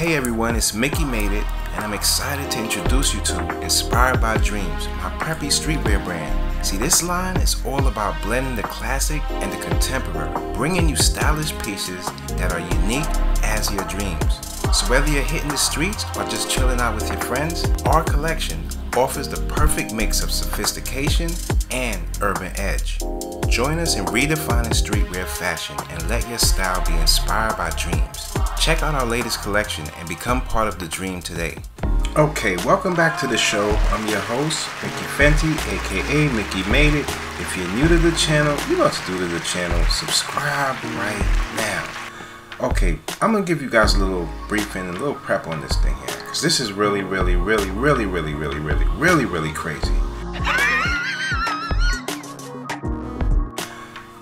Hey everyone, it's Mickey Made It, and I'm excited to introduce you to Inspired by Dreams, my preppy streetwear brand. See, this line is all about blending the classic and the contemporary, bringing you stylish pieces that are unique as your dreams. So whether you're hitting the streets or just chilling out with your friends, our collection offers the perfect mix of sophistication and urban edge. Join us in redefining streetwear fashion and let your style be inspired by dreams. Check out our latest collection and become part of the dream today. Okay, welcome back to the show. I'm your host, Mickey Fenty, aka Mickey Made It. If you're new to the channel, you know what to do to the channel. Subscribe right now. Okay, I'm gonna give you guys a little briefing and a little prep on this thing here, because this is really crazy.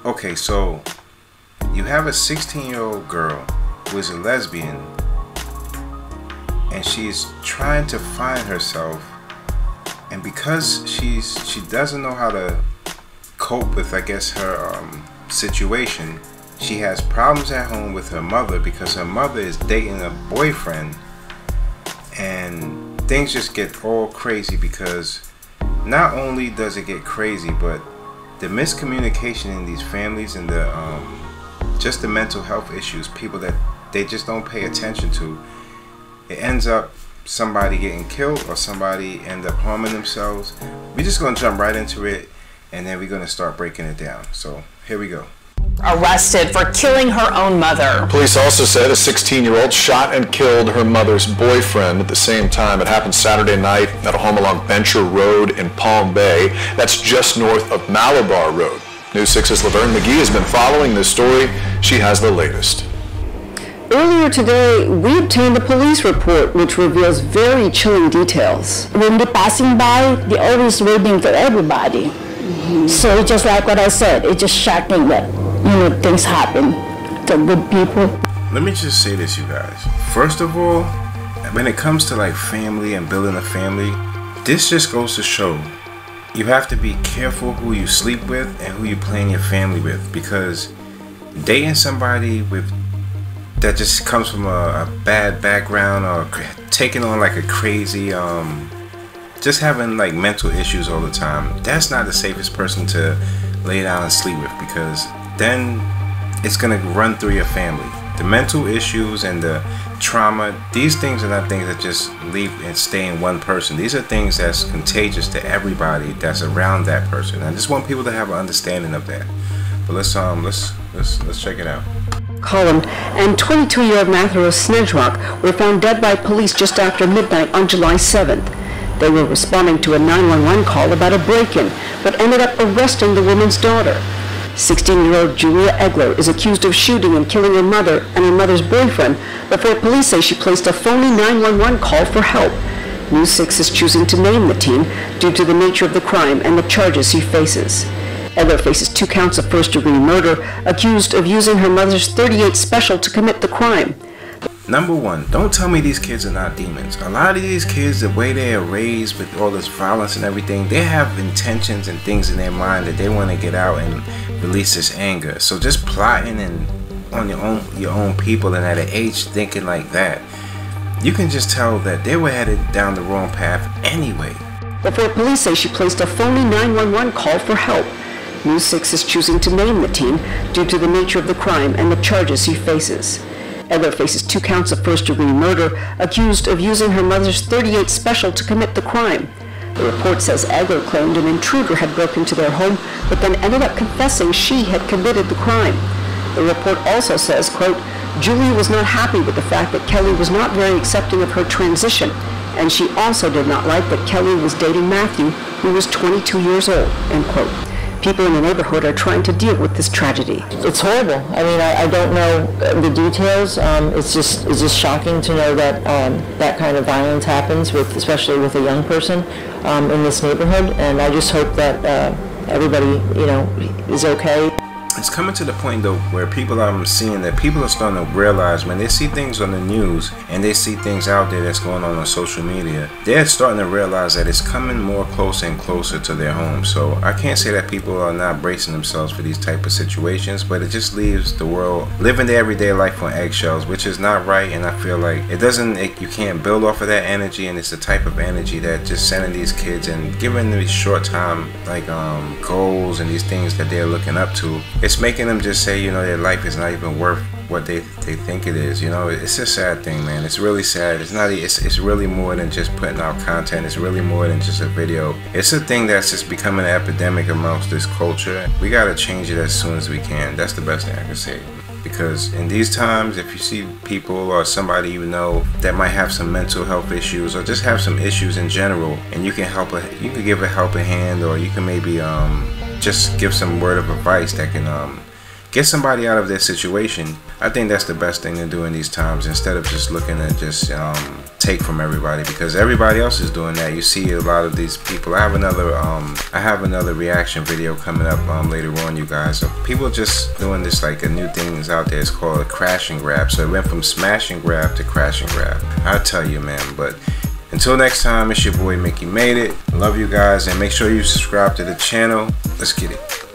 Okay, so you have a 16-year-old girl who is a lesbian, and she is trying to find herself, and because she doesn't know how to cope with, I guess, her situation. She has problems at home with her mother because her mother is dating a boyfriend, and things just get all crazy because not only does it get crazy, but the miscommunication in these families and the just the mental health issues, people that they just don't pay attention to, it ends up somebody getting killed or somebody end up harming themselves. We're just gonna jump right into it, and then we're gonna start breaking it down. So here we go. Arrested for killing her own mother. Police also said a 16-year-old shot and killed her mother's boyfriend at the same time. It happened Saturday night at a home along Bencher Road in Palm Bay. That's just north of Malabar Road. News 6's Laverne McGee has been following this story. She has the latest. Earlier today, we obtained the police report, which reveals very chilling details. When they're passing by, they're always waiting for everybody. So just like what I said, it's just shocking that, you know, things happen to good people. Let me just say this, you guys. First of all, when it comes to like family and building a family, this just goes to show you have to be careful who you sleep with and who you plan your family with, because dating somebody with that just comes from a bad background or taking on like a crazy just having like mental issues all the time, that's not the safest person to lay down and sleep with, because then it's gonna run through your family. The mental issues and the trauma, these things are not things that just leave and stay in one person. These are things that's contagious to everybody that's around that person. I just want people to have an understanding of that. But let's check it out. Colin and 22-year-old Matheros Snedrock were found dead by police just after midnight on July 7th. They were responding to a 911 call about a break-in, but ended up arresting the woman's daughter. 16-year-old Julia Egler is accused of shooting and killing her mother and her mother's boyfriend before police say she placed a phony 911 call for help. News 6 is choosing to name the teen due to the nature of the crime and the charges he faces. Egler faces 2 counts of first-degree murder, accused of using her mother's .38 special to commit the crime. Number one, don't tell me these kids are not demons. A lot of these kids, the way they are raised with all this violence and everything, they have intentions and things in their mind that they want to get out and release this anger. So just plotting and on your own people, and at an age thinking like that, you can just tell that they were headed down the wrong path anyway. Before police say she placed a phony 911 call for help. News 6 is choosing to name the teen due to the nature of the crime and the charges he faces. Egler faces 2 counts of first-degree murder, accused of using her mother's .38 special to commit the crime. The report says Egler claimed an intruder had broken into their home, but then ended up confessing she had committed the crime. The report also says, quote, Julia was not happy with the fact that Kelly was not very accepting of her transition, and she also did not like that Kelly was dating Matthew, who was 22 years old, end quote. People in the neighborhood are trying to deal with this tragedy. It's horrible. I mean, I don't know the details. It's just shocking to know that that kind of violence happens, especially with a young person in this neighborhood. And I just hope that everybody, you know, is okay. It's coming to the point though where people I'm seeing that people are starting to realize when they see things on the news and they see things out there that's going on social media, they're starting to realize that it's coming more closer and closer to their home. So I can't say that people are not bracing themselves for these type of situations, but it just leaves the world living their everyday life on eggshells, which is not right. And I feel like you can't build off of that energy, and it's the type of energy that just sending these kids and giving them these short time like goals and these things that they're looking up to. It's making them just say, you know, their life is not even worth what they think it is. You know, it's a sad thing, man. It's really sad. It's really more than just putting out content. It's really more than just a video. It's a thing that's just becoming an epidemic amongst this culture. We gotta change it as soon as we can. That's the best thing I can say. Because in these times, if you see people or somebody you know that might have some mental health issues or just have some issues in general, and you can give a helping hand, or you can maybe just give some word of advice that can get somebody out of their situation. I think that's the best thing to do in these times, instead of just looking at just take from everybody, because everybody else is doing that. You see a lot of these people. I have another I have another reaction video coming up later on, you guys, of people just doing this like a new thing is out there. It's called a crash and grab. So it went from smash and grab to crash and grab. I'll tell you, man. But until next time, it's your boy Mickey Made It. Love you guys, and make sure you subscribe to the channel. Let's get it.